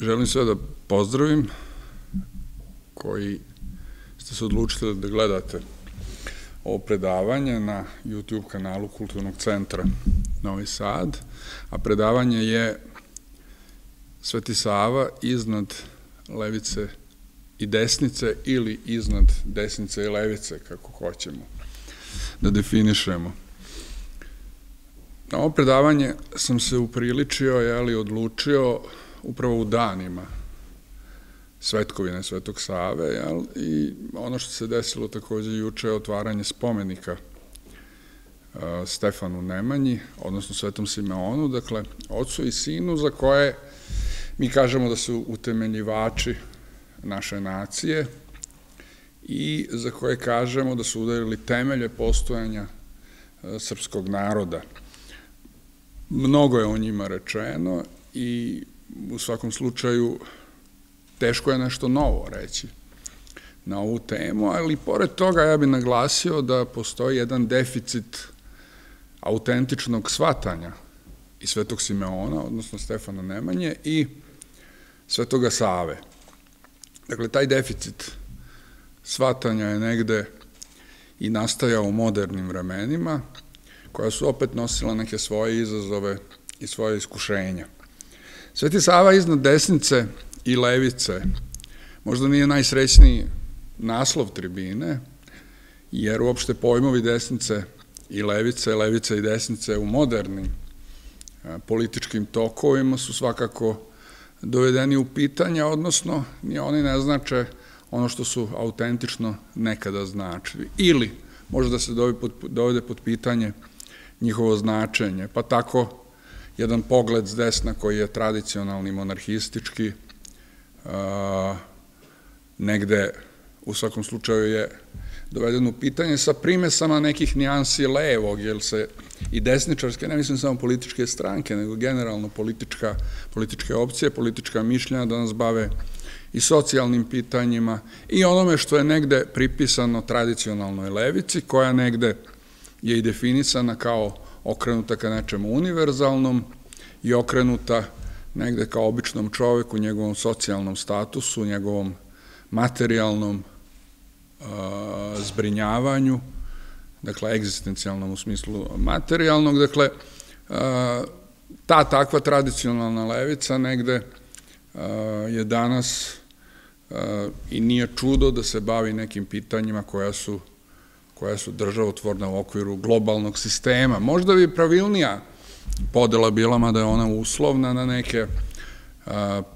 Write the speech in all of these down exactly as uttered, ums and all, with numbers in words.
Želim sve da pozdravim koji ste se odlučili da gledate ovo predavanje na YouTube kanalu Kulturnog centra Novi Sad, a predavanje je Sveti Sava iznad levice i desnice ili iznad desnice i levice, kako hoćemo da definišemo. Na ovo predavanje sam se upriličio, jeli, odlučio upravo u danima svetkovine Svetog Save, jel? I ono što se desilo takođe juče je otvaranje spomenika uh, Stefanu Nemanji, odnosno Svetom Simeonu, dakle, ocu i sinu za koje mi kažemo da su utemeljivači naše nacije i za koje kažemo da su udarili temelje postojanja uh, srpskog naroda. Mnogo je o njima rečeno i u svakom slučaju teško je nešto novo reći na ovu temu, ali pored toga ja bih naglasio da postoji jedan deficit autentičnog shvatanja i Svetog Simeona, odnosno Stefana Nemanje, i Svetoga Save. Dakle, taj deficit shvatanja je negde i nastajao u modernim vremenima, koja su opet nosila neke svoje izazove i svoje iskušenja. Sveti Sava iznad desnice i levice možda nije najsrećniji naslov tribine, jer uopšte pojmovi desnice i levice, levice i desnice u modernim političkim tokovima su svakako dovedeni u pitanje, odnosno oni ne znače ono što su autentično nekada značili. Ili može da se dovede pod pitanje njihovo značenje, pa tako jedan pogled s desna koji je tradicionalni, monarhistički, negde u svakom slučaju je doveden u pitanje sa primesama nekih nijansi levog, jer se i desničarske, ne mislim samo političke stranke, nego generalno političke opcije, politička mišljenja da nas bave i socijalnim pitanjima i onome što je negde pripisano tradicionalnoj levici, koja negde je i definisana kao okrenuta ka nečemu univerzalnom i okrenuta negde kao običnom čoveku, njegovom socijalnom statusu, njegovom materijalnom zbrinjavanju, dakle, egzistencijalnom u smislu materijalnog. Dakle, ta takva tradicionalna levica negde je danas i nije čudo da se bavi nekim pitanjima koja su koja su državotvorna u okviru globalnog sistema. Možda bi pravilnija podela bila, mada je ona uslovna, na neke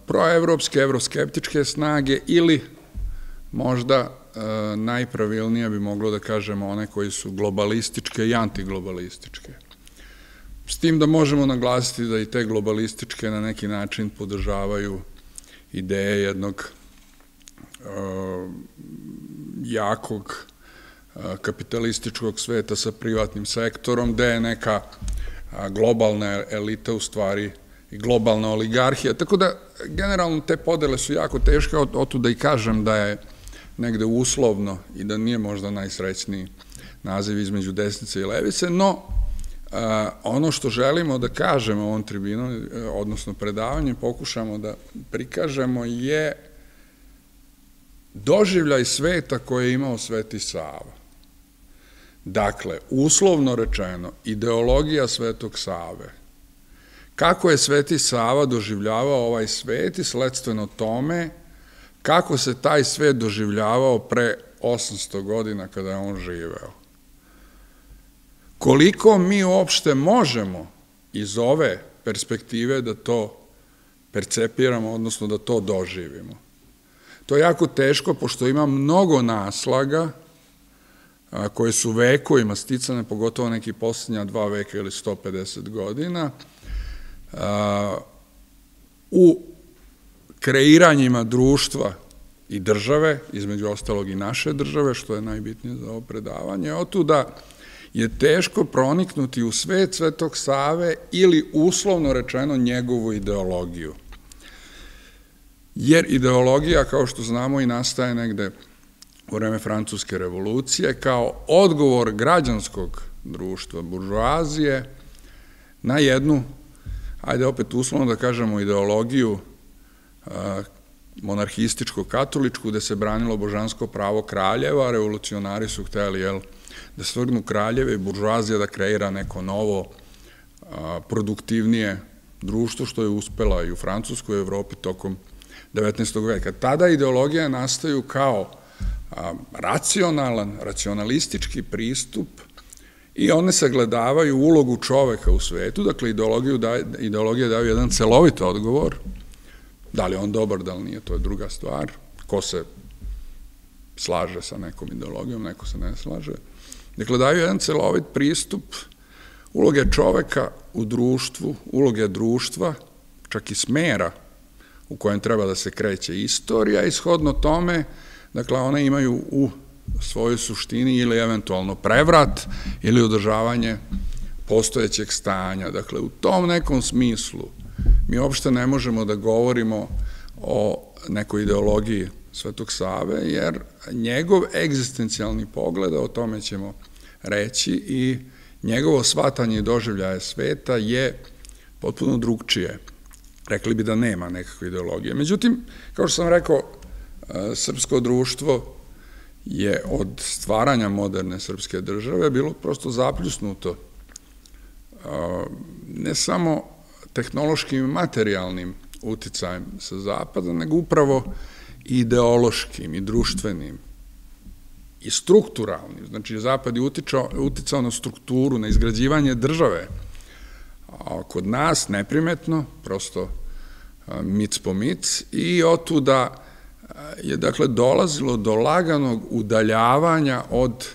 proevropske, evroskeptičke snage ili možda najpravilnija bi moglo da kažemo one koji su globalističke i antiglobalističke. S tim da možemo naglasiti da i te globalističke na neki način podržavaju ideje jednog jakog kapitalističkog sveta sa privatnim sektorom, gde je neka globalna elita u stvari i globalna oligarhija. Tako da, generalno, te podele su jako teške, otuda i kažem da je negde uslovno i da nije možda najsrećniji naziv između desnice i levice, no ono što želimo da kažemo ovom tribinom, odnosno predavanjem, pokušamo da prikažemo je doživljaj sveta koje je imao Sveti Sava. Dakle, uslovno rečeno, ideologija Svetog Save. Kako je Sveti Sava doživljavao ovaj svet i sledstveno tome kako se taj svet doživljavao pre osamsto godina kada je on živeo. Koliko mi uopšte možemo iz ove perspektive da to percepiramo, odnosno da to doživimo. To je jako teško, pošto ima mnogo naslaga koje su vekovima sticane, pogotovo neki posljednja dva veka ili sto pedeset godina, u kreiranjima društva i države, između ostalog i naše države, što je najbitnije za ovo predavanje. Otuda je teško proniknuti u svet Svetog Save ili uslovno rečeno njegovu ideologiju. Jer ideologija, kao što znamo, i nastaje negde u vreme Francuske revolucije kao odgovor građanskog društva, buržuazije, na jednu, ajde opet uslovno da kažemo, ideologiju monarhističko-katoličku, gde se branilo božansko pravo kraljeva. Revolucionari su hteli, jel, da svrgnu kraljeve i buržuazija da kreira neko novo, produktivnije društvo, što je uspela i u Francuskoj i Evropi tokom devetnaestog veka. Tada ideologije nastaju kao racionalan, racionalistički pristup i one sagledavaju ulogu čoveka u svetu, dakle ideologije daju jedan celovit odgovor, da li je on dobar, da li nije, to je druga stvar, ko se slaže sa nekom ideologijom, neko se ne slaže. Dakle, daju jedan celovit pristup uloge čoveka u društvu, uloge društva, čak i smera u kojem treba da se kreće istorija, ishodno tome, dakle, one imaju u svojoj suštini ili eventualno prevrat ili održavanje postojećeg stanja. Dakle, u tom nekom smislu mi uopšte ne možemo da govorimo o nekoj ideologiji Svetog Save, jer njegov egzistencijalni pogled, o tome ćemo reći, i njegovo shvatanje i doživljaje sveta je potpuno drugčije. Rekli bi da nema nekakve ideologije. Međutim, kao što sam rekao, srpsko društvo je od stvaranja moderne srpske države bilo prosto zapljusnuto ne samo tehnološkim i materijalnim uticajem sa zapada, nego upravo ideološkim i društvenim i strukturalnim. Znači, zapad je uticao na strukturu, na izgrađivanje države. Kod nas neprimetno, prosto mic po mic, i otuda je, dakle, dolazilo do laganog udaljavanja od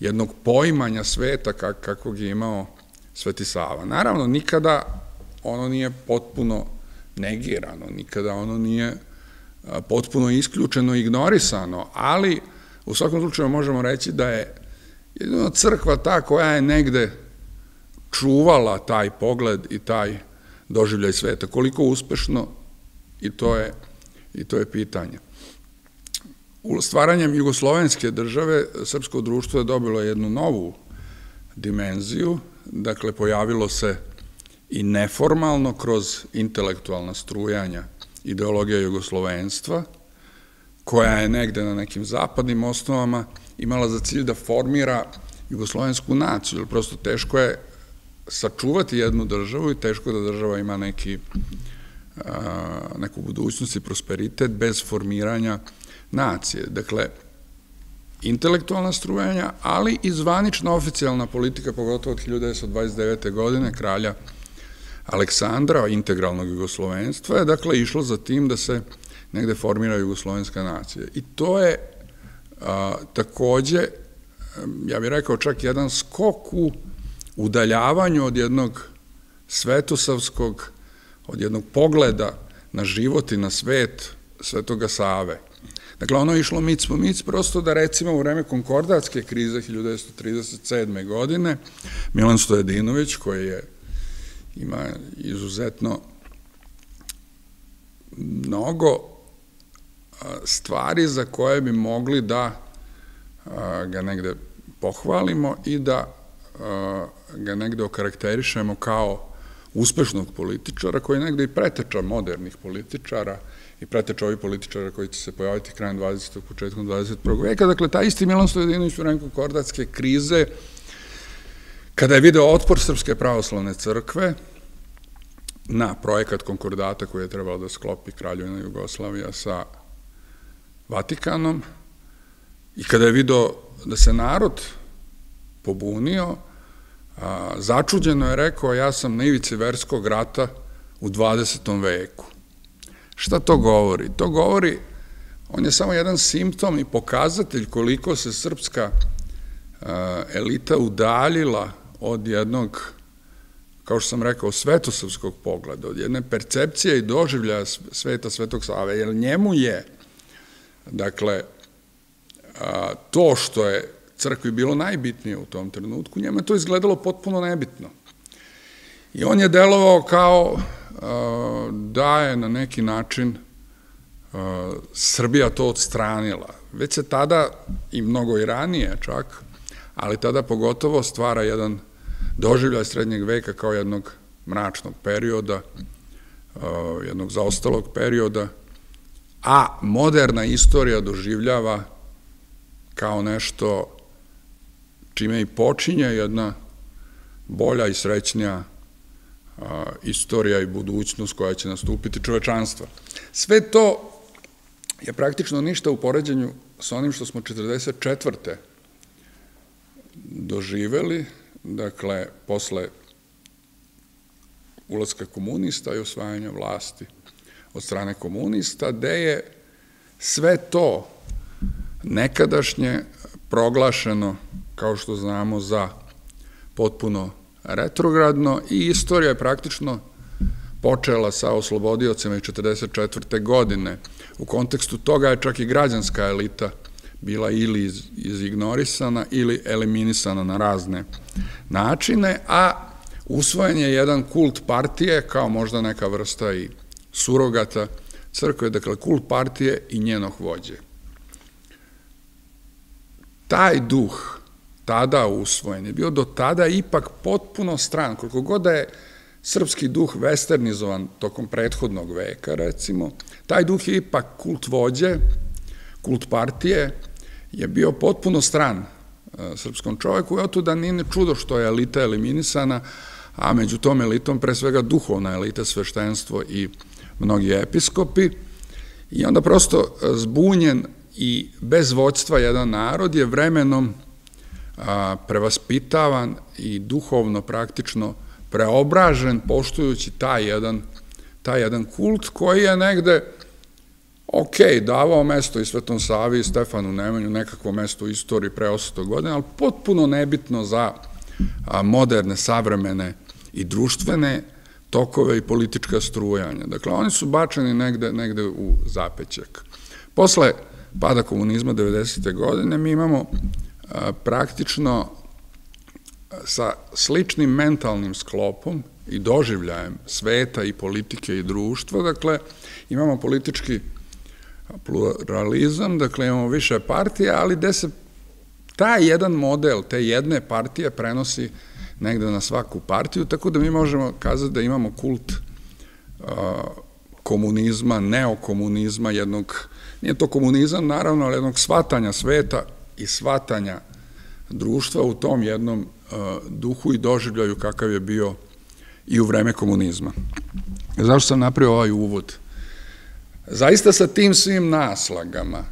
jednog poimanja sveta kakvog je imao Sveti Sava. Naravno, nikada ono nije potpuno negirano, nikada ono nije potpuno isključeno, ignorisano, ali u svakom slučaju možemo reći da je jedino crkva ta koja je negde čuvala taj pogled i taj doživljaj sveta. Koliko uspešno, i to je I to je pitanje. Stvaranjem jugoslovenske države srpsko društvo je dobilo jednu novu dimenziju, dakle pojavilo se i neformalno kroz intelektualna strujanja ideologija jugoslovenstva, koja je negde na nekim zapadnim osnovama imala za cilj da formira jugoslovensku naciju, jer prosto teško je sačuvati jednu državu i teško da država ima neki neku budućnost i prosperitet bez formiranja nacije. Dakle, intelektualna strujanja, ali i zvanična oficijalna politika, pogotovo od hiljadu devetsto dvadeset devete. godine, kralja Aleksandra, integralnog jugoslovenstva, je, dakle, išlo za tim da se negde formira jugoslovenska nacija. I to je takođe, ja bih rekao, čak jedan skok u udaljavanju od jednog svetosavskog, od jednog pogleda na život i na svet Svetoga Save. Dakle, ono je išlo mic po mic, prosto da recimo u vreme konkordatske krize hiljadu devetsto trideset sedme. godine Milan Stojadinović, koji je, ima izuzetno mnogo stvari za koje bi mogli da ga negde pohvalimo i da ga negde okarakterišemo kao uspešnog političara, koji je negde i preteča modernih političara i preteča ovih političara koji će se pojaviti krajem dvadesetog, početkom dvadeset prvog. veka. Dakle, taj isti Milan Stojadinović u vreme konkordatske krize, kada je video otpor Srpske pravoslavne crkve na projekat konkordata koji je trebalo da sklopi Kraljevina Jugoslavija sa Vatikanom, i kada je video da se narod pobunio, začuđeno je rekao, ja sam na ivici verskog rata u dvadesetom. veku. Šta to govori? To govori, on je samo jedan simptom i pokazatelj koliko se srpska elita udaljila od jednog, kao što sam rekao, svetosavskog pogleda, od jedne percepcije i doživljaja sveta Svetog Save, jer njemu je, dakle, to što je crkvi bilo najbitnije u tom trenutku, njemu je to izgledalo potpuno nebitno. I on je delovao kao da je na neki način Srbija to odstranila. Već se tada, i mnogo i ranije čak, ali tada pogotovo stvara jedan doživljaj srednjeg veka kao jednog mračnog perioda jednog zaostalog perioda, a moderna istorija doživljava kao nešto čime i počinje jedna bolja i srećnija istorija i budućnost koja će nastupiti čovečanstva. Sve to je praktično ništa u poređenju s onim što smo četrdeset četvrte doživeli, dakle, posle ulaska komunista i osvajanja vlasti od strane komunista, gde je sve to nekadašnje proglašeno, kao što znamo, za potpuno retrogradno i istorija je praktično počela sa oslobodiocima iz četrdeset četvrte godine. U kontekstu toga je čak i građanska elita bila ili izignorisana ili eliminisana na razne načine, a usvojen je jedan kult partije, kao možda neka vrsta i surogata crkve, dakle kult partije i njenog vođe. Taj duh tada usvojen je bio do tada ipak potpuno stran, koliko god da je srpski duh westernizovan tokom prethodnog veka, recimo, taj duh je ipak kult vođe, kult partije, je bio potpuno stran srpskom čoveku, eto da nije ne čudo što je elita eliminisana, a među tom elitom pre svega duhovna elita, sveštenstvo i mnogi episkopi, i onda prosto zbunjen i bez vođstva jedan narod je vremenom prevaspitavan i duhovno praktično preobražen, poštujući taj jedan, taj jedan kult koji je negde, ok, davao mesto i Svetom Savi i Stefanu Nemanju, nekakvo mesto u istoriji pre osamsto godina, ali potpuno nebitno za moderne, savremene i društvene tokove i politička strujanja. Dakle, oni su bačeni negde, negde u zapećak. Posle pada komunizma devedesete godine mi imamo praktično sa sličnim mentalnim sklopom i doživljajem sveta i politike i društva, dakle, imamo politički pluralizam, dakle imamo više partija, ali gde se taj jedan model, te jedne partije prenosi negde na svaku partiju, tako da mi možemo kazati da imamo kult komunizma, neokomunizma, jednog, nije to komunizam, naravno, ali jednog shvatanja sveta i shvatanja društva u tom jednom duhu i doživljaju kakav je bio i u vreme komunizma. Zašto sam napravio ovaj uvod? Zaista sa tim svim naslagama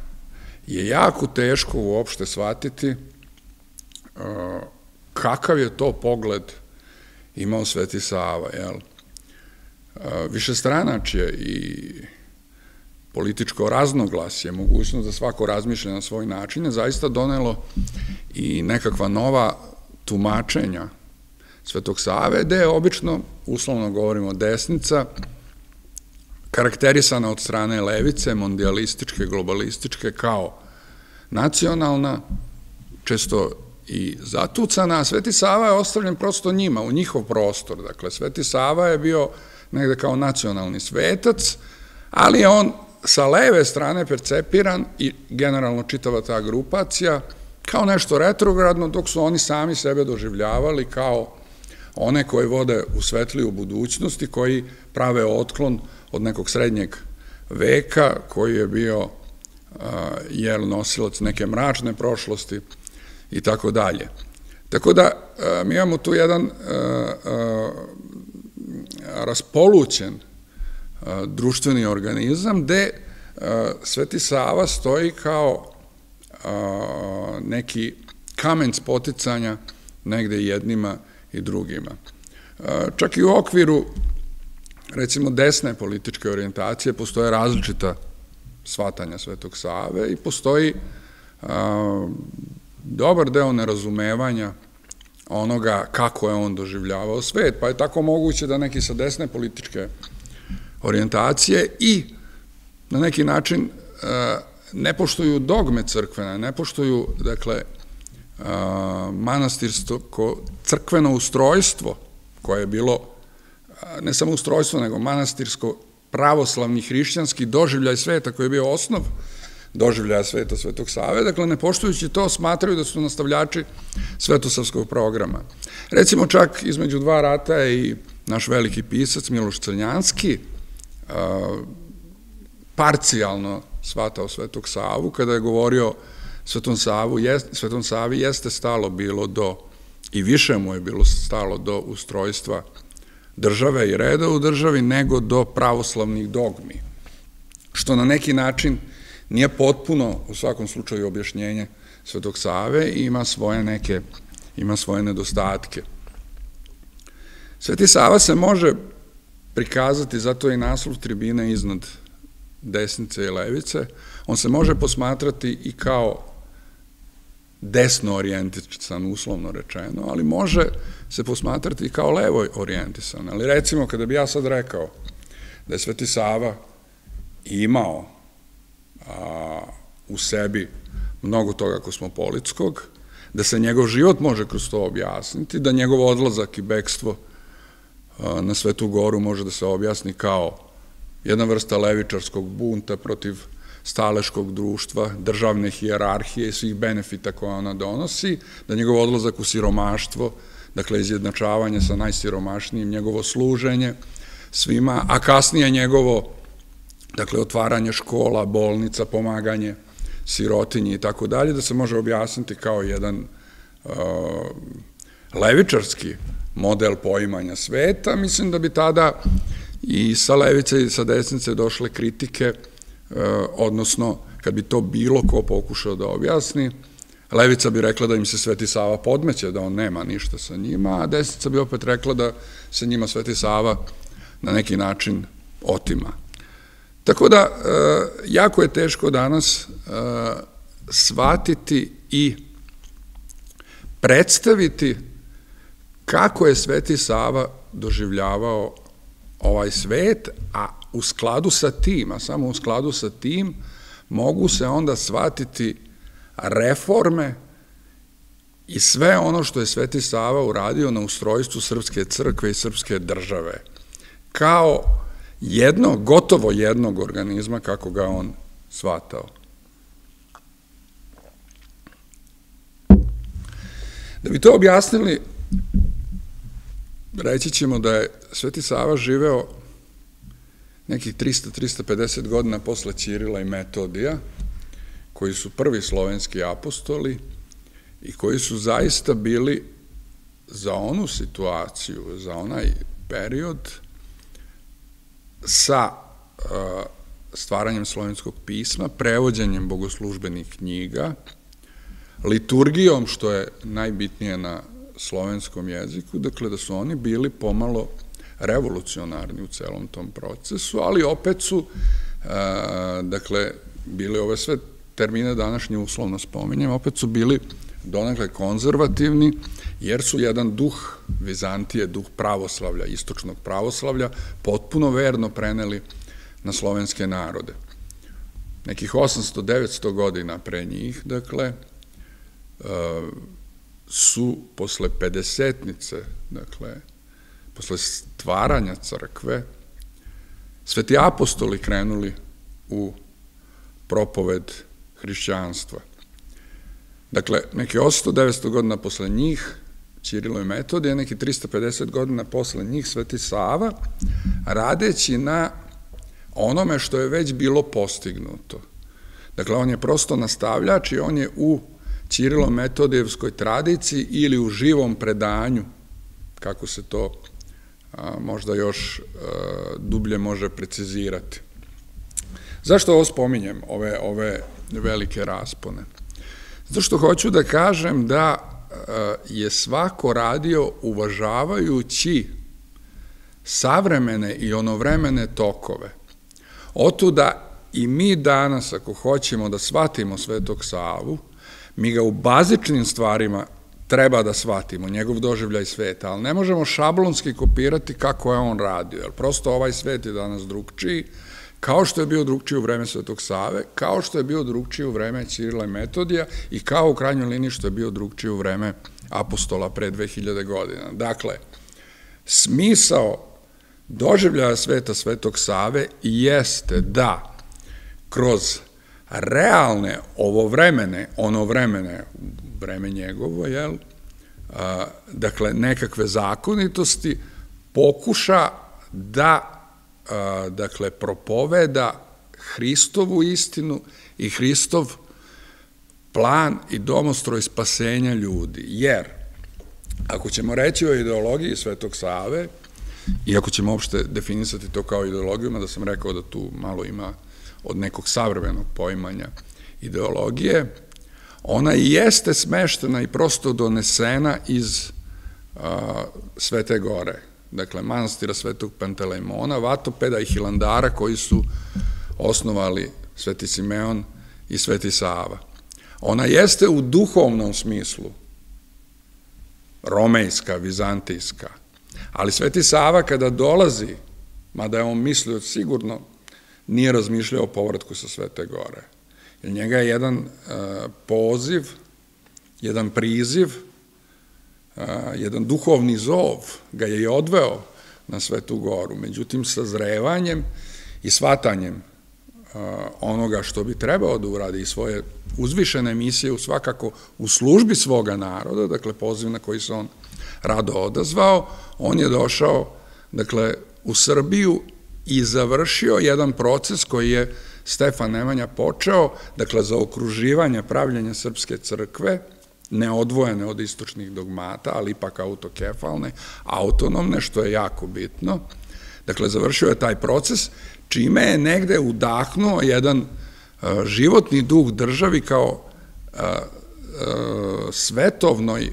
je jako teško uopšte shvatiti kakav je to pogled imao Sveti Sava. Višestranačje i političko raznoglasje, mogućnost da svako razmišlja na svoj način, je zaista donelo i nekakva nova tumačenja Svetog Save, gde je obično, uslovno govorimo, desnica, karakterisana od strane levice, mondijalističke, globalističke, kao nacionalna, često i zatucana, a Sveti Sava je ostavljen prosto njima, u njihov prostor. Dakle, Sveti Sava je bio negde kao nacionalni svetac, ali je on sa leve strane percepiran i generalno čitava ta grupacija kao nešto retrogradno, dok su oni sami sebe doživljavali kao one koji vode u svetliju budućnosti, koji prave otklon od nekog srednjeg veka, koji je bio jel nosilac neke mračne prošlosti i tako dalje. Tako da mi imamo tu jedan raspolućen društveni organizam, gde Sveti Sava stoji kao neki kamen spoticanja negde jednima i drugima. Čak i u okviru recimo desne političke orijentacije postoje različita shvatanja Svetog Save i postoji dobar deo nerazumevanja onoga kako je on doživljavao svet, pa je tako moguće da neki sa desne političke orijentacije i na neki način ne poštuju dogme crkvene, ne poštuju, dakle, manastirsko crkveno ustrojstvo koje je bilo ne samo ustrojstvo, nego manastirsko pravoslavni hrišćanski doživljaj sveta koji je bio osnov doživljaja sveta Svetog Save, dakle ne poštujući to smatraju da su nastavljači svetosavskog programa. Recimo čak između dva rata je i naš veliki pisac Miloš Crnjanski parcijalno shvatao Svetog Savu, kada je govorio Svetom Savi, jeste stalo bilo do, i više mu je bilo stalo do ustrojstva države i reda u državi, nego do pravoslavnih dogmi, što na neki način nije potpuno, u svakom slučaju, objašnjenje Svetog Save i ima svoje neke, ima svoje nedostatke. Sveti Sava se može prikazati, zato je i naslov tribine iznad desnice i levice, on se može posmatrati i kao desno orijentisan, uslovno rečeno, ali može se posmatrati i kao levo orijentisan. Ali recimo, kada bi ja sad rekao da je Sveti Sava imao u sebi mnogo toga kosmopolitskog, da se njegov život može kroz to objasniti, da njegov odlazak i bekstvo na Svetu Goru može da se objasni kao jedna vrsta levičarskog bunta protiv staleškog društva, državne hijerarhije i svih benefita koje ona donosi, da njegov odlazak u siromaštvo, dakle izjednačavanje sa najsiromašnijim, njegovo služenje svima, a kasnije njegovo, dakle, otvaranje škola, bolnica, pomaganje sirotinji i tako dalje, da se može objasniti kao jedan levičarski model poimanja sveta. Mislim da bi tada i sa levice i sa desnice došle kritike, odnosno, kad bi to bilo ko pokušao da objasni, levica bi rekla da im se Sveti Sava podmeće, da on nema ništa sa njima, a desnica bi opet rekla da se njima Sveti Sava na neki način otima. Tako da, jako je teško danas shvatiti i predstaviti kako je Sveti Sava doživljavao ovaj svet, a u skladu sa tim, a samo u skladu sa tim, mogu se onda shvatiti reforme i sve ono što je Sveti Sava uradio na ustrojstvu srpske crkve i srpske države, kao jednog, gotovo jednog organizma kako ga on shvatao. Da bi to objasnili, reći ćemo da je Sveti Sava živeo nekih trista do trista pedeset godina posle Ćirila i Metodija, koji su prvi slovenski apostoli i koji su zaista bili za onu situaciju, za onaj period, sa stvaranjem slovenskog pisma, prevođenjem bogoslužbenih knjiga, liturgijom, što je najbitnije na slovenskom jeziku, dakle da su oni bili pomalo revolucionarni u celom tom procesu, ali opet su, dakle, bili ove sve termine današnje uslovno spominjem, opet su bili donekle konzervativni, jer su jedan duh Vizantije, duh pravoslavlja, istočnog pravoslavlja, potpuno verno preneli na slovenske narode. Nekih osamsto do devetsto godina pre njih, dakle, su posle pedesetnice, dakle, posle stvaranja crkve, sveti apostoli krenuli u propoved hrišćanstva. Dakle, neki osamsto do devetsto godina posle njih Ćirilo i Metodije, neki trista pedeset godina posle njih Sveti Sava, radeći na onome što je već bilo postignuto. Dakle, on je prosto nastavljač i on je u Ćirilo-metodijevskoj tradiciji ili u živom predanju, kako se to možda još dublje može precizirati. Zašto ovo spominjem, ove velike raspone? Zato što hoću da kažem da je svako radio uvažavajući savremene i onovremene tokove. Otuda i mi danas, ako hoćemo da shvatimo Svetog Savu, mi ga u bazičnim stvarima treba da shvatimo, njegov doživljaj sveta, ali ne možemo šablonski kopirati kako je on radio, jer prosto ovaj svet je danas drugčiji, kao što je bio drugčiji u vreme Svetog Save, kao što je bio drugčiji u vreme Ćirila i Metodija i kao u krajnjoj liniji što je bio drugčiji u vreme apostola pre dve hiljade godina. Dakle, smisao doživljaja sveta Svetog Save jeste da kroz realne, ovovremene, onovremene, vreme njegovo, jel, dakle, nekakve zakonitosti pokuša da dakle, propoveda Hristovu istinu i Hristov plan i domostroj spasenja ljudi. Jer, ako ćemo reći o ideologiji Svetog Save, i ako ćemo uopšte definisati to kao ideologiju, mada sam rekao da tu malo ima od nekog savremenog poimanja ideologije, ona i jeste smeštena i prosto donesena iz Svete Gore, dakle manastira Svetog Pantelemona, Vatopeda i Hilandara koji su osnovali Sveti Simeon i Sveti Sava. Ona jeste u duhovnom smislu romejska, vizantijska, ali Sveti Sava kada dolazi, mada je on mislio sigurno, nije razmišljao o povratku sa Svete Gore. Jer njega je jedan poziv, jedan priziv, jedan duhovni zov ga je i odveo na Svetu Goru. Međutim, sa zrevanjem i shvatanjem onoga što bi trebao da uradi i svoje uzvišene misije svakako u službi svoga naroda, dakle poziv na koji se on rado odazvao, on je došao dakle u Srbiju i završio jedan proces koji je Stefan Nemanja počeo, dakle za okruživanje pravljenja Srpske crkve, neodvojene od istočnih dogmata, ali ipak autokefalne, autonomne, što je jako bitno. Dakle, završio je taj proces, čime je negde udahnuo jedan životni duh državi kao svetovnoj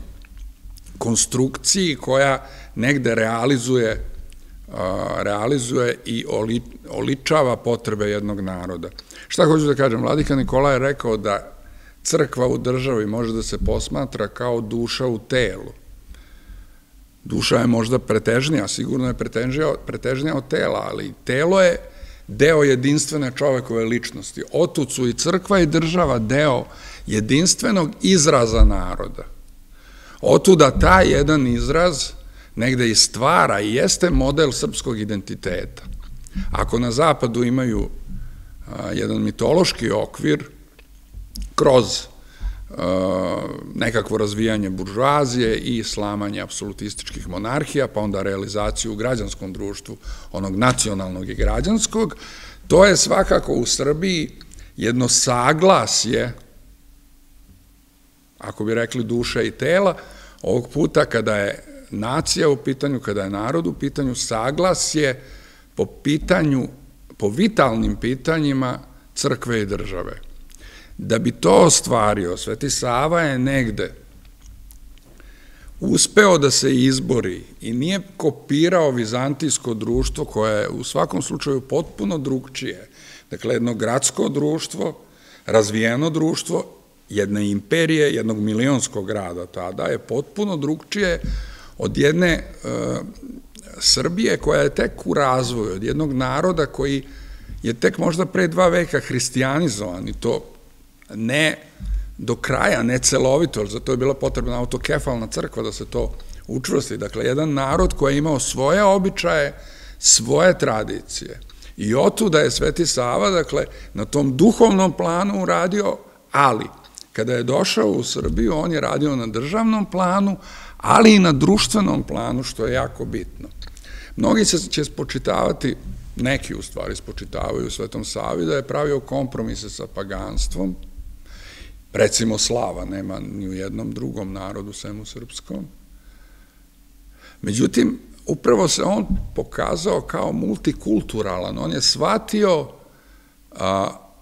konstrukciji koja negde realizuje realizuje i oličava potrebe jednog naroda. Šta hoću da kažem? Vladika Nikola je rekao da crkva u državi može da se posmatra kao duša u telu. Duša je možda pretežnija, sigurno je pretežnija od tela, ali telo je deo jedinstvene čovekove ličnosti. Otud su i crkva i država deo jedinstvenog izraza naroda. Otuda taj jedan izraz negde i stvara i jeste model srpskog identiteta. Ako na zapadu imaju jedan mitološki okvir kroz nekakvo razvijanje buržuazije i slamanje apsolutističkih monarhija, pa onda realizaciju u građanskom društvu, onog nacionalnog i građanskog, to je svakako u Srbiji jedno saglasje, ako bi rekli duše i tela, ovog puta kada je nacija u pitanju, kada je narod u pitanju, saglasje po pitanju, po vitalnim pitanjima crkve i države. Da bi to ostvario, Sveti Sava je negde uspeo da se izbori i nije kopirao vizantijsko društvo koje je u svakom slučaju potpuno drugčije. Dakle, jedno gradsko društvo, razvijeno društvo, jedne imperije, jednog milionskog grada tada je potpuno drugčije od jedne Srbije koja je tek u razvoju, od jednog naroda koji je tek možda pre dva veka hrišćanizovan i to ne do kraja, ne celovito, ali zato je bila potrebna autokefalna crkva da se to učvrsti. Dakle, jedan narod koji je imao svoje običaje, svoje tradicije. I otuda je Sveti Sava, dakle, na tom duhovnom planu uradio, ali kada je došao u Srbiju, on je radio na državnom planu, ali i na društvenom planu, što je jako bitno. Mnogi će spočitavati, neki u stvari spočitavaju Svetom Savi, da je pravio kompromise sa paganstvom, recimo slava, nema ni u jednom drugom narodu, sem u srpskom. Međutim, upravo se on pokazao kao multikulturalan, on je shvatio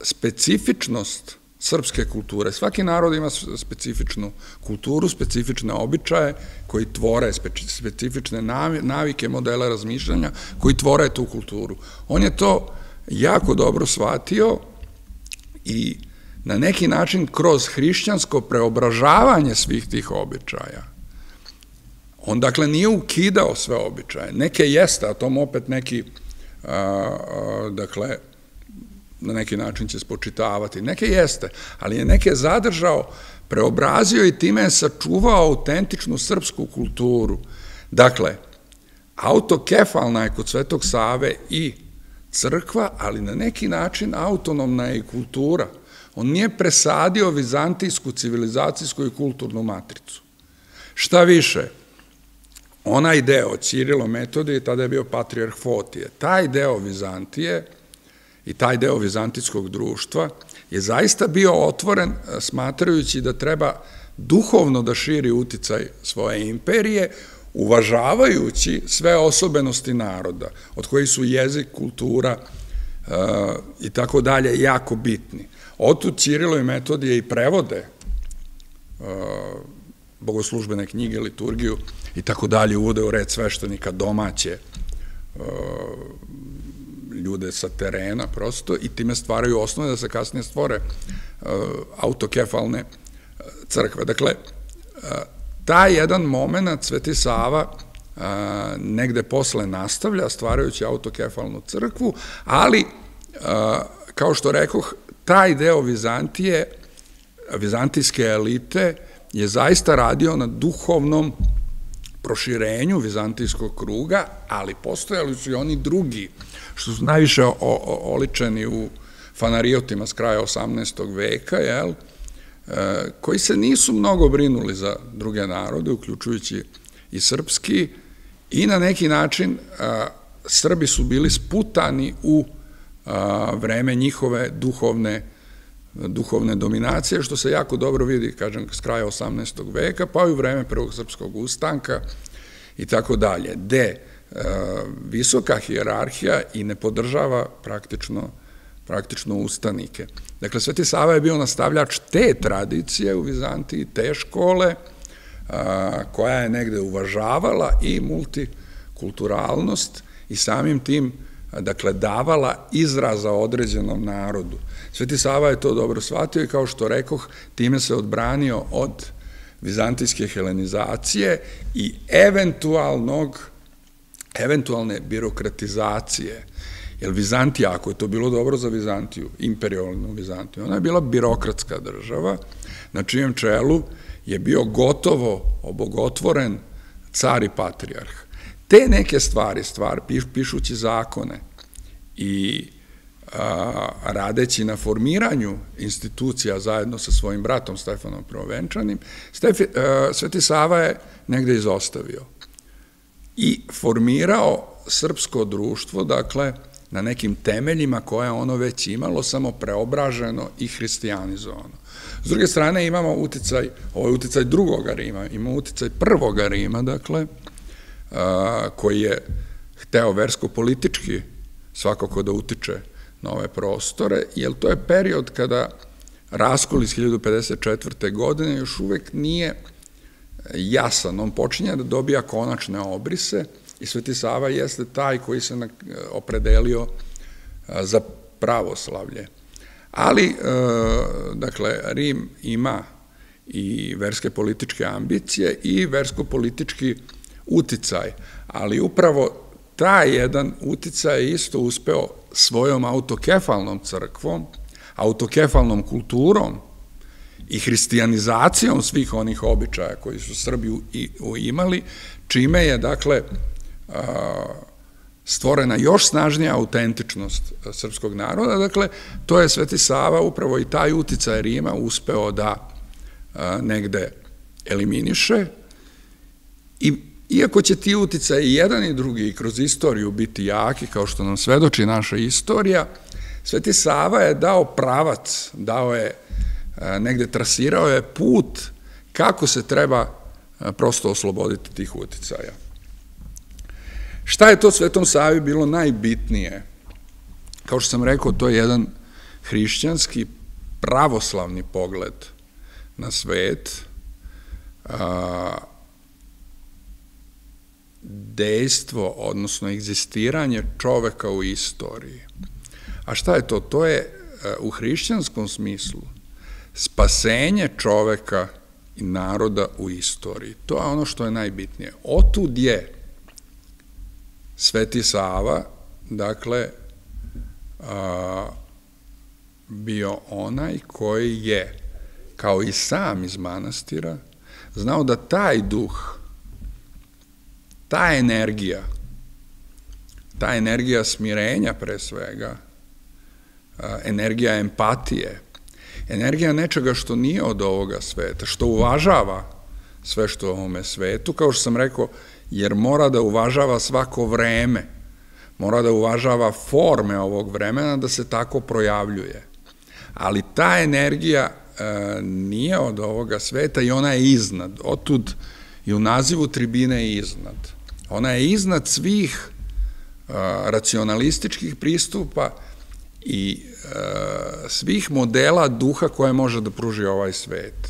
specifičnost srpske kulture. Svaki narod ima specifičnu kulturu, specifične običaje koji tvore specifične navike, modele razmišljanja koji tvore tu kulturu. On je to jako dobro shvatio i na neki način kroz hrišćansko preobražavanje svih tih običaja. On dakle nije ukidao sve običaje. Neke jeste, a tom opet neki dakle na neki način će spočitavati. Neke jeste, ali je neke zadržao, preobrazio i time je sačuvao autentičnu srpsku kulturu. Dakle, autokefalna je kod Svetog Save i crkva, ali na neki način autonomna je i kultura. On nije presadio vizantijsku, civilizacijsku i kulturnu matricu. Šta više, onaj deo Ćirilo i Metodije, tada je bio patrijarh Fotije, taj deo Vizantije i taj deo vizantijskog društva je zaista bio otvoren smatrajući da treba duhovno da širi uticaj svoje imperije, uvažavajući sve osobenosti naroda, od kojih su jezik, kultura i tako dalje jako bitni. Otud Ćirilo i Metodije i prevode bogoslužbene knjige, liturgiju i tako dalje, uvode u red sveštenika domaće ljude sa terena prosto i time stvaraju osnove da se kasnije stvore autokefalne crkve. Dakle, taj jedan moment Sveti Sava negde posle nastavlja stvarajući autokefalnu crkvu, ali, kao što rekoh, taj deo Vizantije, vizantijske elite, je zaista radio na duhovnom proširenju vizantijskog kruga, ali postojali su i oni drugi, što su najviše oličeni u fanariotima s kraja osamnaestog veka, jel, koji se nisu mnogo brinuli za druge narode, uključujući i srpski, i na neki način Srbi su bili sputani u vreme njihove duhovne dominacije, što se jako dobro vidi, kažem, s kraja osamnaestog veka, pa i u vreme Prvog srpskog ustanka i tako dalje, gde visoka hijerarhija i ne podržava praktično praktično ustanike. Dakle, Sveti Sava je bio nastavljač te tradicije u Vizantiji, te škole, koja je negde uvažavala i multikulturalnost i samim tim, dakle, davala izraza određenom narodu. Sveti Sava je to dobro shvatio i, kao što rekoh, time se odbranio od vizantijske helenizacije i eventualne birokratizacije. Jer Vizantija, ako je to bilo dobro za Vizantiju, imperijalnu Vizantiju, ona je bila birokratska država, na čijem čelu je bio gotovo obogotvoren car i patrijarh. Te neke stvari, stvar, pišući zakone i radeći na formiranju institucija zajedno sa svojim bratom Stefanom Prvovenčanim, Sveti Sava je negde izostavio i formirao srpsko društvo, dakle, na nekim temeljima koje ono već imalo, samo preobraženo i hristijanizovano. S druge strane, imamo uticaj, ovo je uticaj drugoga Rima, imamo uticaj prvoga Rima, dakle, koji je hteo versko-politički svakako da utiče na ove prostore, jer to je period kada raskol iz hiljadu pedeset četvrte godine još uvek nije jasan. On počinje da dobija konačne obrise, i Sveti Sava jeste taj koji se opredelio za pravoslavlje. Ali, dakle, Rim ima i verske političke ambicije i versko-politički uticaj, ali upravo taj jedan uticaj je isto uspeo svojom autokefalnom crkvom, autokefalnom kulturom i hristianizacijom svih onih običaja koji su Srbi imali, čime je, dakle, stvorena još snažnija autentičnost srpskog naroda. Dakle, to je Sveti Sava, upravo i taj uticaj Rima, uspeo da negde eliminiše. Iako će ti uticaj i jedan i drugi kroz istoriju biti jaki, kao što nam svedoči naša istorija, Sveti Sava je dao pravac, dao je, negde trasirao je put kako se treba prosto osloboditi tih uticaja. Šta je to Svetom Savi bilo najbitnije? Kao što sam rekao, to je jedan hrišćanski pravoslavni pogled na svet, dejstvo, odnosno egzistiranje čoveka u istoriji. A šta je to? To je u hrišćanskom smislu spasenje čoveka i naroda u istoriji. To je ono što je najbitnije. Otud je Sveti Sava, dakle, bio onaj koji je, kao i sam iz manastira, znao da taj duh, ta energija, ta energija smirenja pre svega, energija empatije, energija nečega što nije od ovoga sveta, što uvažava sve što je u ovome svetu, kao što sam rekao, jer mora da uvažava svako vreme, mora da uvažava forme ovog vremena da se tako projavljuje. Ali ta energija nije od ovoga sveta i ona je iznad, otud i u nazivu tribine je iznad. Ona je iznad svih racionalističkih pristupa i svih modela duha koje može da pruži ovaj svet.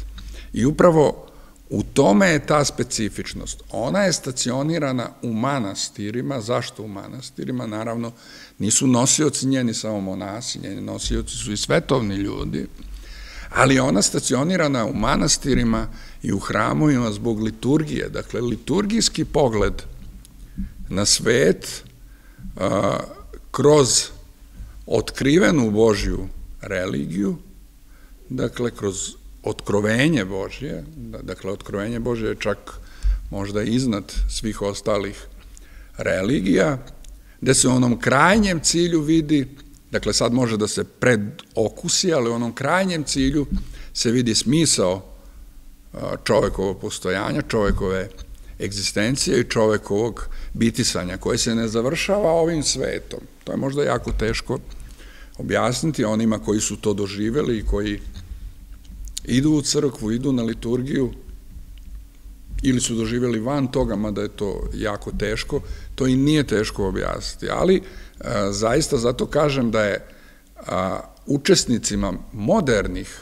I upravo u tome je ta specifičnost. Ona je stacionirana u manastirima. Zašto u manastirima? Naravno, nisu nosioci njeni samo monasi, njeni nosioci su i svetovni ljudi, ali je ona stacionirana u manastirima i u hramovima zbog liturgije. Dakle, liturgijski pogled na svet kroz otkrivenu Božju religiju, dakle, kroz otkrovenje Božje, dakle, otkrovenje Božje je čak možda iznad svih ostalih religija, gde se u onom krajnjem cilju vidi, dakle, sad može da se predokusi, ali u onom krajnjem cilju se vidi smisao čovekovo postojanja, čovekove egzistencije i čovekovog bitisanja, koje se ne završava ovim svetom. To je možda jako teško objasniti onima koji su to doživjeli i koji idu u crkvu, idu na liturgiju ili su doživjeli van toga, mada je to jako teško, to i nije teško objasniti. Ali zaista zato kažem da je učesnicima modernih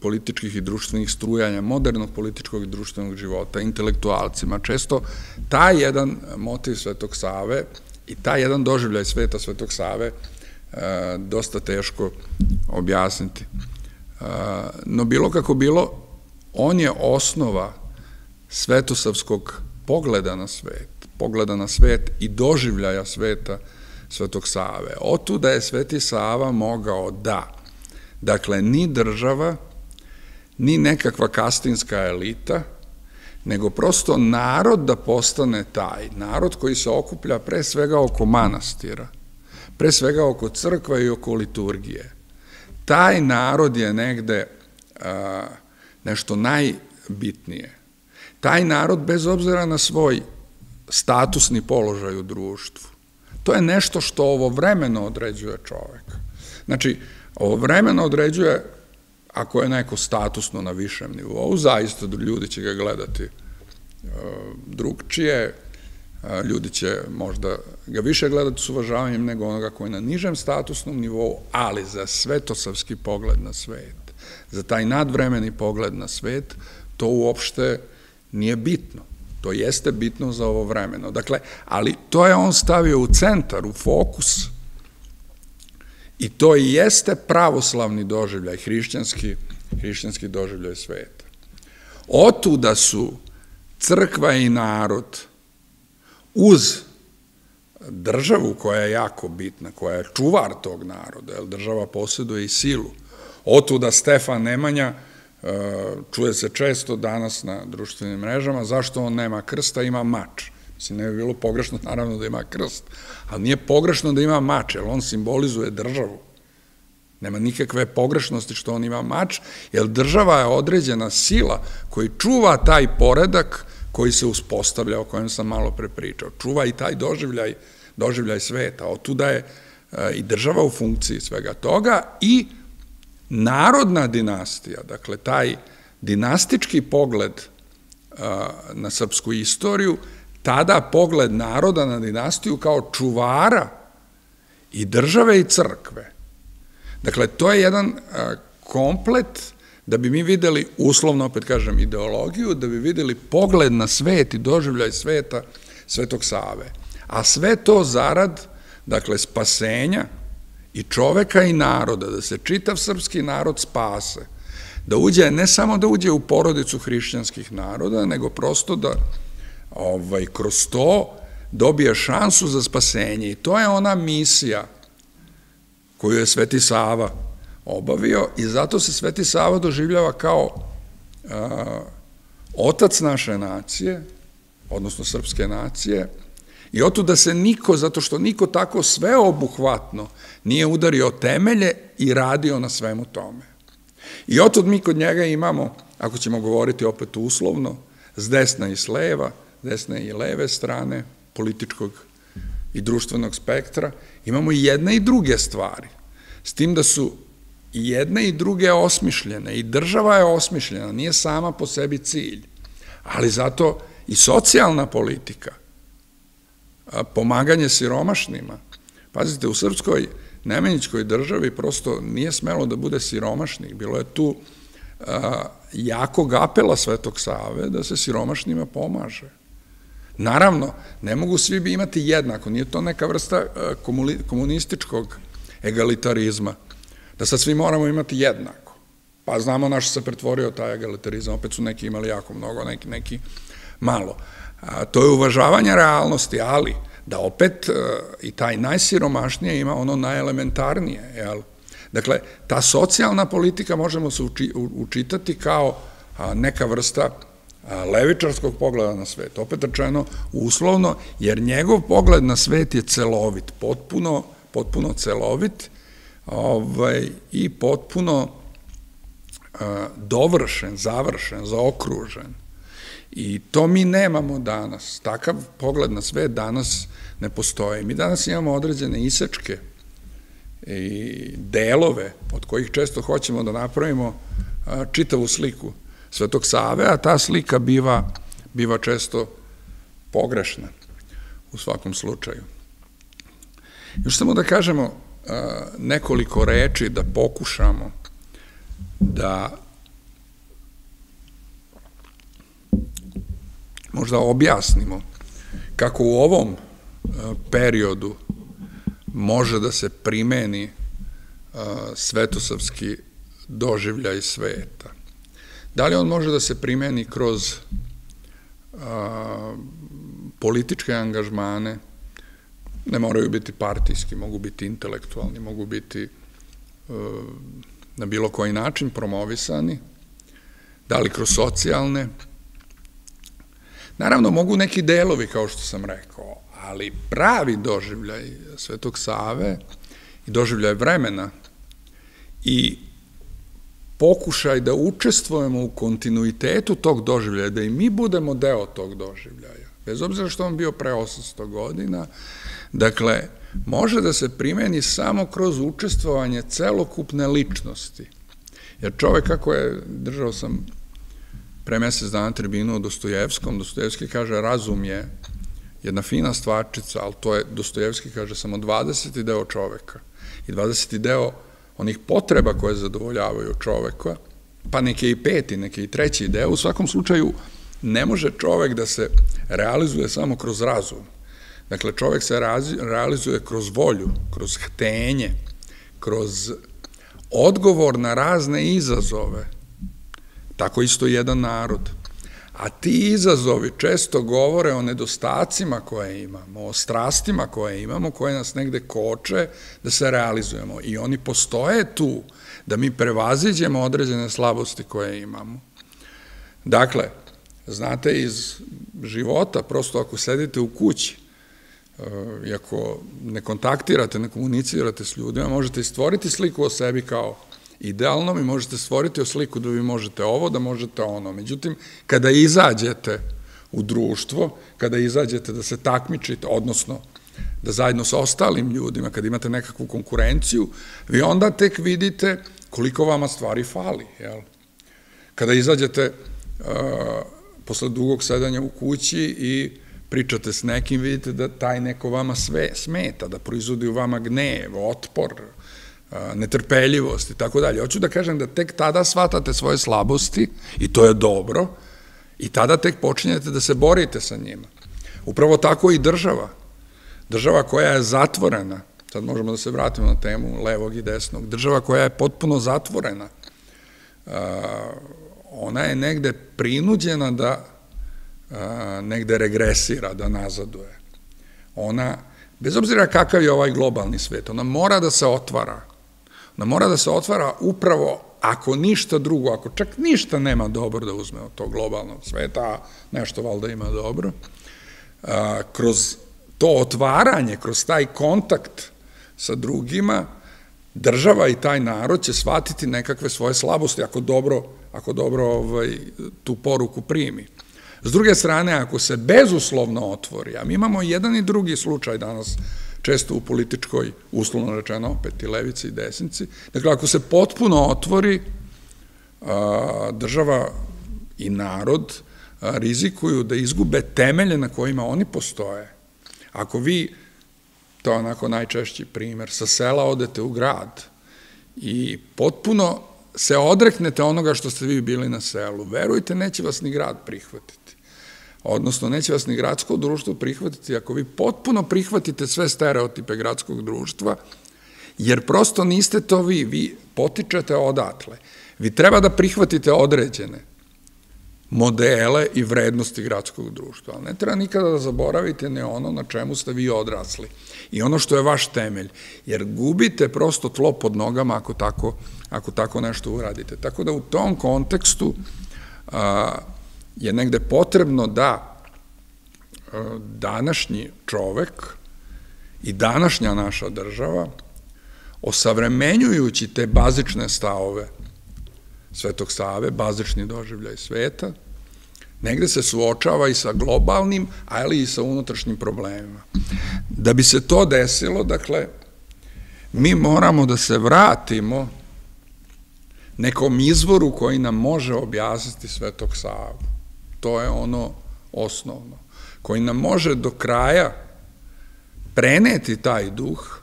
političkih i društvenih strujanja, modernog političkog i društvenog života, intelektualcima, često taj jedan motiv Svetog Save i taj jedan doživljaj sveta Svetog Save dosta teško objasniti. No bilo kako bilo, on je osnova svetosavskog pogleda na svet, pogleda na svet i doživljaja sveta Svetog Save. Otuda je Sveti Sava mogao da, dakle, ni država, ni nekakva kastinska elita, nego prosto narod da postane taj, narod koji se okuplja pre svega oko manastira, pre svega oko crkva i oko liturgije. Taj narod je negde nešto najbitnije. Taj narod, bez obzira na svoj statusni položaj u društvu, to je nešto što ovovremeno određuje čovek. Znači, ovovremeno određuje, ako je neko statusno na višem nivou, zaista ljudi će ga gledati drugčije, ljudi će možda ga više gledati s uvažavanjem nego onoga koji je na nižem statusnom nivou, ali za svetosavski pogled na svet, za taj nadvremeni pogled na svet, to uopšte nije bitno. To jeste bitno za ovo vremeno. Dakle, ali to je on stavio u centar, u fokus, i to i jeste pravoslavni doživljaj, hrišćanski doživljaj sveta. Otuda su crkva i narod uz državu koja je jako bitna, koja je čuvar tog naroda, jer država posjeduje i silu. Otuda Stefan Nemanja, čuje se često danas na društvenim mrežama, zašto on nema krsta, ima mač. Mislim, ne bi bilo pogrešno, naravno, da ima krst, ali nije pogrešno da ima mač, jer on simbolizuje državu. Nema nikakve pogrešnosti što on ima mač, jer država je određena sila koji čuva taj poredak koji se uspostavlja, o kojem sam malo pre pričao. Čuva i taj doživljaj, doživljaj sveta. Otuda je i država u funkciji svega toga i narodna dinastija, dakle, taj dinastički pogled na srpsku istoriju, tada pogled naroda na dinastiju kao čuvara i države i crkve. Dakle, to je jedan komplet da bi mi videli, uslovno opet kažem, ideologiju, da bi videli pogled na svet i doživljaj sveta Svetog Save. A sve to zarad, dakle, spasenja i čoveka i naroda, da se čitav srpski narod spase, da uđe, ne samo da uđe u porodicu hrišćanskih naroda, nego prosto da kroz to dobije šansu za spasenje. I to je ona misija koju je Sveti Sava obavio i zato se Sveti Sava doživljava kao otac naše nacije, odnosno srpske nacije, i otuda se niko, zato što niko tako sveobuhvatno nije udario temelje i radio na svemu tome. I otud mi kod njega imamo, ako ćemo govoriti opet uslovno, s desna i s leva, desne i leve strane političkog i društvenog spektra, imamo i jedne i druge stvari. S tim da su i jedne i druge osmišljene, i država je osmišljena, nije sama po sebi cilj. Ali zato i socijalna politika, pomaganje siromašnima. Pazite, u srpskoj nemeničkoj državi prosto nije smelo da bude siromašnih. Bilo je tu jakog apela Svetog Save da se siromašnima pomaže. Naravno, ne mogu svi imati jednako, nije to neka vrsta komunističkog egalitarizma, da sad svi moramo imati jednako. Pa znamo na što se pretvorio taj egalitarizam, opet su neki imali jako mnogo, neki malo. To je uvažavanje realnosti, ali da opet i taj najsiromašnije ima ono najelementarnije, jel? Dakle, ta socijalna politika možemo se učitati kao neka vrsta levičarskog pogleda na svet. Opet rečeno, uslovno, jer njegov pogled na svet je celovit, potpuno, potpuno celovit i potpuno dovršen, završen, zaokružen. I to mi nemamo danas. Takav pogled na svet danas ne postoji. Mi danas imamo određene isečke i delove od kojih često hoćemo da napravimo čitavu sliku Svetog Save, a ta slika biva često pogrešna u svakom slučaju. Još samo da kažemo nekoliko reči, da pokušamo da možda objasnimo kako u ovom periodu može da se primeni svetosavski doživljaj sveta. Da li on može da se primeni kroz političke angažmane? Ne moraju biti partijski, mogu biti intelektualni, mogu biti na bilo koji način promovisani. Da li kroz socijalne? Naravno, mogu neki delovi, kao što sam rekao, ali pravi doživljaj Svetog Save i doživljaj vremena i pokušaj da učestvujemo u kontinuitetu tog doživljaja, da i mi budemo deo tog doživljaja, bez obzira što on bio pre osamsto godina, dakle, može da se primeni samo kroz učestvovanje celokupne ličnosti. Jer čovek, kako je, držao sam pre mesec dana tribinu o Dostojevskom, Dostojevski kaže, razum je jedna fina stvarčica, ali to je, Dostojevski kaže, samo dvadeseti deo čoveka i dvadeseti deo onih potreba koje zadovoljavaju čoveka, pa neke i peti, neke i treći deo. U svakom slučaju, ne može čovek da se realizuje samo kroz razum. Dakle, čovek se realizuje kroz volju, kroz htenje, kroz odgovor na razne izazove. Tako isto i jedan narod. A ti izazovi često govore o nedostacima koje imamo, o strastima koje imamo, koje nas negde koče da se realizujemo. I oni postoje tu da mi prevaziđemo određene slabosti koje imamo. Dakle, znate iz života, prosto ako sedite u kući i ako ne kontaktirate, ne komunicirate s ljudima, možete i stvoriti sliku o sebi kao idealno, mi možete stvoriti o sliku da vi možete ovo, da možete ono. Međutim, kada izađete u društvo, kada izađete da se takmičite, odnosno da zajedno sa ostalim ljudima, kada imate nekakvu konkurenciju, vi onda tek vidite koliko vama stvari fali. Kada izađete posle dugog sedanja u kući i pričate s nekim, vidite da taj neko vama smeta, da proizvodi u vama gnev, otpor, netrpeljivost i tako dalje. Hoću da kažem da tek tada shvatate svoje slabosti, i to je dobro, i tada tek počinjete da se borite sa njima. Upravo tako i država. Država koja je zatvorena, sad možemo da se vratimo na temu levog i desnog, država koja je potpuno zatvorena, ona je negde prinuđena da negde regresira, da nazaduje. Ona, bez obzira kakav je ovaj globalni svet, ona mora da se otvara. Ona mora da se otvara upravo, ako ništa drugo, ako čak ništa nema dobro da uzme od tog globalnog sveta, nešto valjda ima dobro, kroz to otvaranje, kroz taj kontakt sa drugima, država i taj narod će shvatiti nekakve svoje slabosti, ako dobro tu poruku primi. S druge strane, ako se bezuslovno otvori, a mi imamo jedan i drugi slučaj danas, često u političkoj, uslovno rečeno, opet i levici i desnici, dakle, ako se potpuno otvori, država i narod rizikuju da izgube temelje na kojima oni postoje. Ako vi, to je onako najčešći primer, sa sela odete u grad i potpuno se odreknete onoga što ste vi bili na selu, verujte, neće vas ni grad prihvatiti. Odnosno, neće vas ni gradsko društvo prihvatiti ako vi potpuno prihvatite sve stereotipe gradskog društva, jer prosto niste to vi, vi potičete odatle. Vi treba da prihvatite određene modele i vrednosti gradskog društva, ali ne treba nikada da zaboravite ne ono na čemu ste vi odrasli i ono što je vaš temelj, jer gubite prosto tlo pod nogama ako tako, ako tako nešto uradite. Tako da u tom kontekstu a, je negde potrebno da a, današnji čovek i današnja naša država, osavremenjujući te bazične stavove Svetog Save, bazični doživljaj sveta, negde se suočava i sa globalnim, ali i sa unutrašnjim problemima. Da bi se to desilo, dakle, mi moramo da se vratimo nekom izvoru koji nam može objasniti Svetog Savu. To je ono osnovno. Koji nam može do kraja preneti taj duh,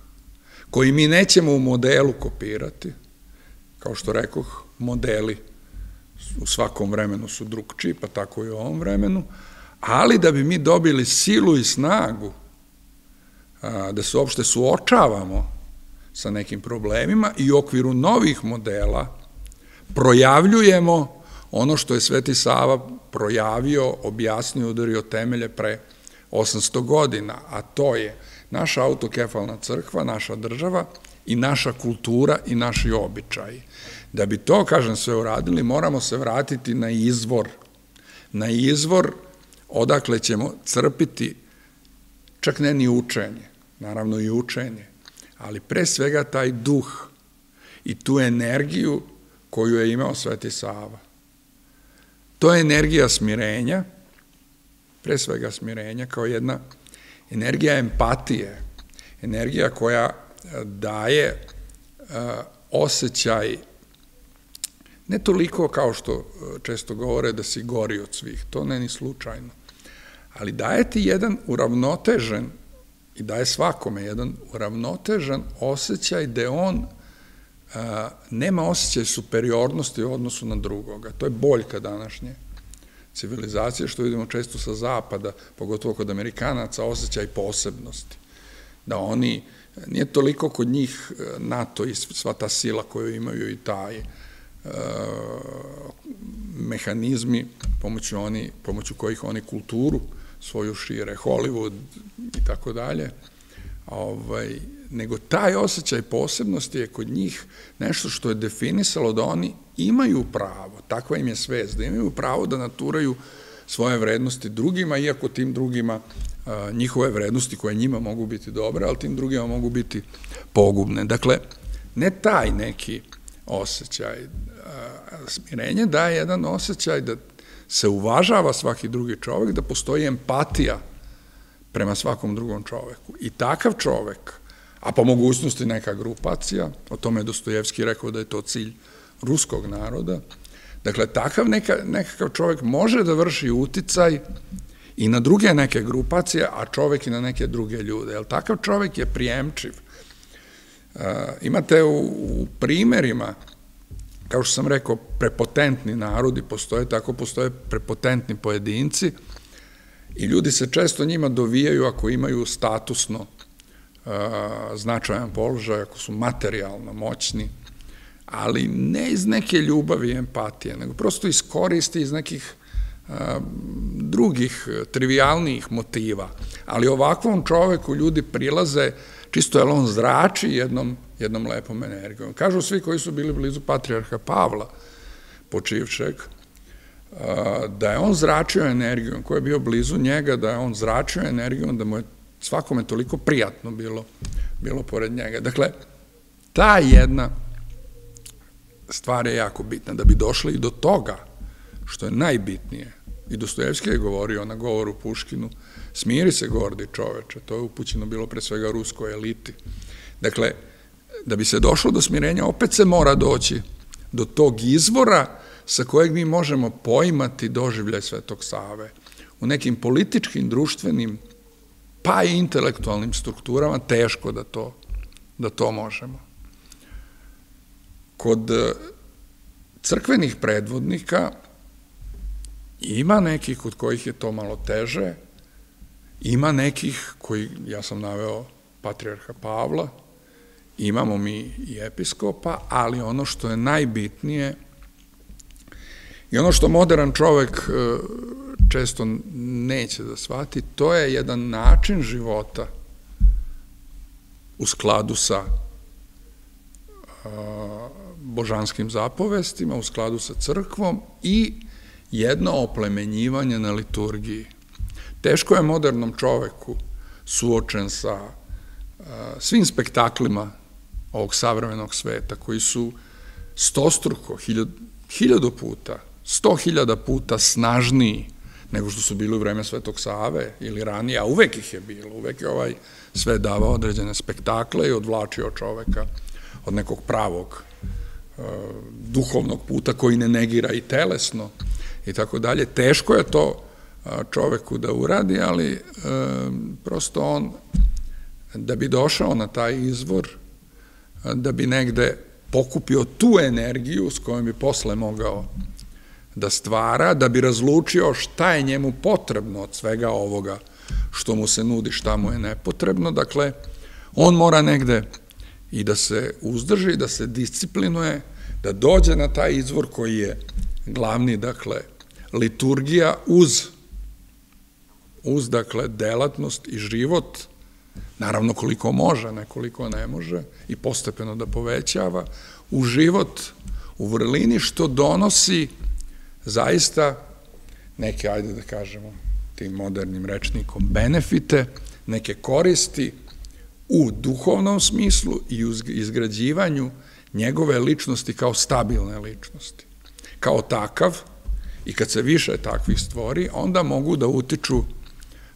koji mi nećemo u modelu kopirati, kao što rekoh, modeli u svakom vremenu su drugčiji, pa tako i u ovom vremenu, ali da bi mi dobili silu i snagu da se uopšte suočavamo sa nekim problemima i u okviru novih modela projavljujemo ono što je Sveti Sava projavio, objasnio, udario temelje pre osamsto godina, a to je naša autokefalna crkva, naša država i naša kultura i naši običaji. Da bi to, kažem, sve uradili, moramo se vratiti na izvor. Na izvor odakle ćemo crpiti čak ne ni učenje, naravno i učenje, ali pre svega taj duh i tu energiju koju je imao Sveti Sava. To je energija smirenja, pre svega smirenja, kao jedna energija empatije, energija koja daje osjećaj ne toliko kao što često govore da si gori od svih, to ne ni slučajno, ali daje ti jedan uravnotežen, i daje svakome jedan uravnotežen osjećaj da on nema osjećaj superiornosti u odnosu na drugoga. To je boljka današnje civilizacije, što vidimo često sa zapada, pogotovo kod Amerikanaca, osjećaj posebnosti. Da oni, nije toliko kod njih NATO i sva ta sila koju imaju i taj mehanizmi pomoću kojih oni kulturu svoju šire, Hollywood i tako dalje, nego taj osjećaj posebnosti je kod njih nešto što je definisalo da oni imaju pravo, takva im je svest, da imaju pravo da naturaju svoje vrednosti drugima, iako tim drugima njihove vrednosti koje njima mogu biti dobre, ali tim drugima mogu biti pogubne. Dakle, ne taj neki osjećaj. Smirenje daje jedan osjećaj da se uvažava svaki drugi čovek, da postoji empatija prema svakom drugom čoveku. I takav čovek, a po mogućnosti neka grupacija, o tome je Dostojevski rekao da je to cilj ruskog naroda, dakle, takav nekakav čovek može da vrši uticaj i na druge neke grupacije, a čovek i na neke druge ljude. Jer takav čovek je prijemčiv. Imate u primerima, kao što sam rekao, prepotentni narodi postoje, tako postoje prepotentni pojedinci i ljudi se često njima dovijaju ako imaju statusno značajan položaj, ako su materijalno moćni, ali ne iz neke ljubavi i empatije, nego prosto iz koristi, iz nekih drugih trivialnijih motiva. Ali ovakvom čoveku ljudi prilaze čisto je on zrači jednom lepom energijom. Kažu svi koji su bili blizu Patrijarha Pavla, počivšeg, da je on zračio energijom, ko je bio blizu njega, da je on zračio energijom, da mu je svakome toliko prijatno bilo pored njega. Dakle, ta jedna stvar je jako bitna. Da bi došli i do toga, što je najbitnije, I Dostojevski je govorio na govoru Puškinu, smiri se gordi čoveče, to je upućeno bilo pre svega ruskoj eliti. Dakle, da bi se došlo do smirenja, opet se mora doći do tog izvora sa kojeg mi možemo poimati doživljaj Svetog Save. U nekim političkim, društvenim, pa i intelektualnim strukturama teško da to, da to možemo. Kod crkvenih predvodnika ima nekih kod kojih je to malo teže, ima nekih koji, ja sam naveo Patrijarha Pavla, imamo mi i episkopa, ali ono što je najbitnije i ono što modern čovek često neće da shvati, to je jedan način života u skladu sa božanskim zapovestima, u skladu sa crkvom i jedno oplemenjivanje na liturgiji. Teško je modernom čoveku suočen sa svim spektaklima ovog savremenog sveta, koji su stostruko, hiljadu puta, sto hiljada puta snažniji nego što su bili u vreme Svetog Save ili ranije, a uvek ih je bilo, uvek je ovaj sve davao određene spektakle i odvlačio čoveka od nekog pravog duhovnog puta koji ne negira i telesno i tako dalje. Teško je to čoveku da uradi, ali prosto on da bi došao na taj izvor, da bi negde pokupio tu energiju s kojom bi posle mogao da stvara, da bi razlučio šta je njemu potrebno od svega ovoga što mu se nudi, šta mu je nepotrebno. Dakle, on mora negde i da se uzdrži, da se disciplinuje, da dođe na taj izvor koji je glavni, dakle, liturgija uz, uz, dakle, delatnost i život, naravno koliko može, nekoliko ne može, i postepeno da povećava, u život, u vrlini, što donosi zaista neke, ajde da kažemo, tim modernim rečnikom, benefite, neke koristi u duhovnom smislu i u izgrađivanju njegove ličnosti kao stabilne ličnosti. Kao takav, i kad se više takvih stvori, onda mogu da utiču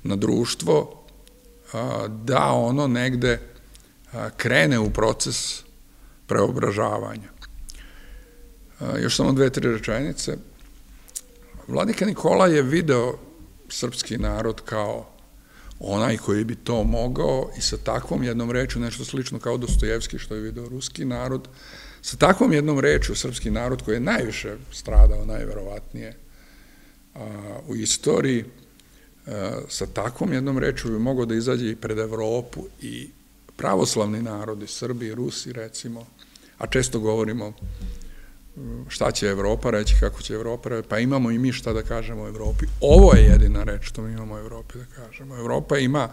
na društvo da ono negde krene u proces preobražavanja. Još samo dve, tri rečenice. Vladika Nikola je video srpski narod kao onaj koji bi to mogao i sa takvom jednom rečju, nešto slično kao Dostojevski što je video ruski narod, sa takvom jednom rečju srpski narod koji je najviše stradao, najverovatnije u istoriji, sa takvom jednom rečju bi mogao da izađe i pred Evropu i pravoslavni narodi, Srbi i Rusi recimo, a često govorimo šta će Evropa reći, kako će Evropa reći, pa imamo i mi šta da kažemo o Evropi. Ovo je jedina reč što mi imamo o Evropi da kažemo. Evropa ima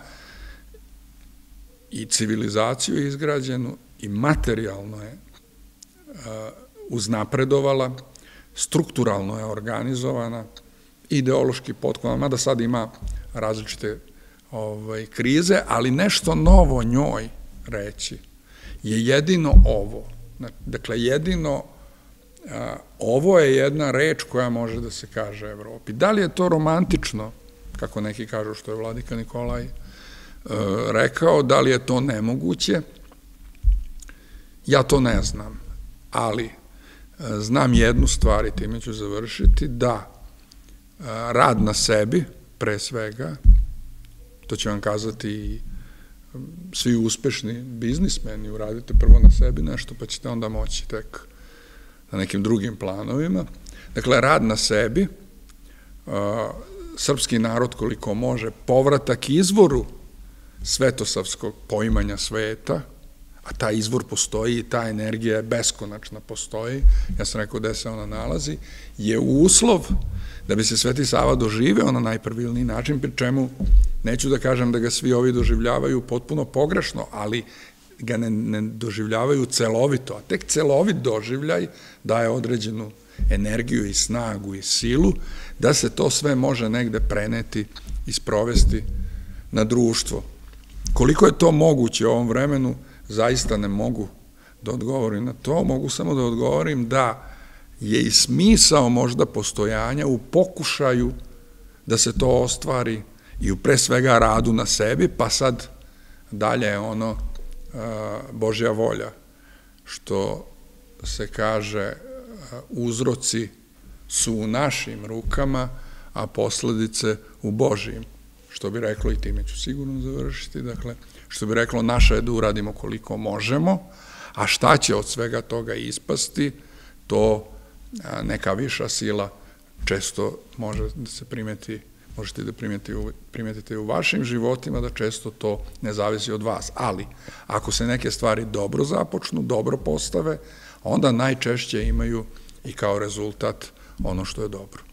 i civilizaciju izgrađenu i materijalno je uznapredovala, strukturalno je organizovana, ideološki potkovana, mada sad ima različite krize, ali nešto novo njoj reći je jedino ovo. Dakle, jedino ovo je jedna reč koja može da se kaže Evropi. Da li je to romantično, kako neki kažu što je Vladika Nikolaj rekao, da li je to nemoguće? Ja to ne znam, ali znam jednu stvar i time ću završiti, da rad na sebi, pre svega, to će vam kazati i svi uspešni biznismeni, uradite prvo na sebi nešto, pa ćete onda moći tek na nekim drugim planovima. Dakle, rad na sebi, srpski narod koliko može, povratak izvoru svetosavskog poimanja sveta, a taj izvor postoji i ta energija je beskonačna, postoji, ja sam rekao gde se ona nalazi, je uslov da bi se Sveti Sava doživeo na najpravilniji način, pri čemu neću da kažem da ga svi ovi doživljavaju potpuno pogrešno, ali ga ne doživljavaju celovito, a tek celovit doživljaj daje određenu energiju i snagu i silu, da se to sve može negde preneti i sprovesti na društvo. Koliko je to moguće u ovom vremenu, zaista ne mogu da odgovorim na to, mogu samo da odgovorim da je i smisao možda postojanja u pokušaju da se to ostvari i pre svega radu na sebi, pa sad dalje je ono Božja volja, što se kaže uzroci su u našim rukama, a posledice u Božijim, što bi reklo, i time ću sigurno završiti, dakle, što bi reklo, naša je da uradimo koliko možemo, a šta će od svega toga ispasti, to neka viša sila često može da se primeti, možete da primetite u vašim životima, da često to ne zavisi od vas. Ali, ako se neke stvari dobro započnu, dobro postave, onda najčešće imaju i kao rezultat ono što je dobro.